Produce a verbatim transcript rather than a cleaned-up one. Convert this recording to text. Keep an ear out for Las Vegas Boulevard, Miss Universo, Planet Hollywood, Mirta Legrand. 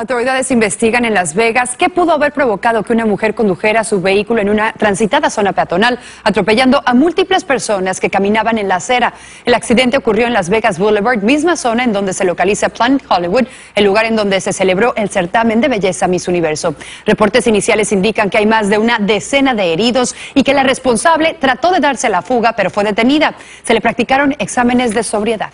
Autoridades investigan en Las Vegas qué pudo haber provocado que una mujer condujera su vehículo en una transitada zona peatonal, atropellando a múltiples personas que caminaban en la acera. El accidente ocurrió en Las Vegas Boulevard, misma zona en donde se localiza Planet Hollywood, el lugar en donde se celebró el certamen de belleza Miss Universo. Reportes iniciales indican que hay más de una decena de heridos y que la responsable trató de darse la fuga, pero fue detenida. Se le practicaron exámenes de sobriedad.